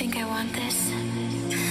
think I want this?